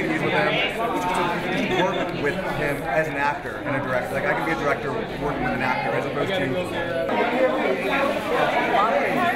only these with him, which was to work with him as an actor and a director. Like, I can be a director working with an actor as opposed to...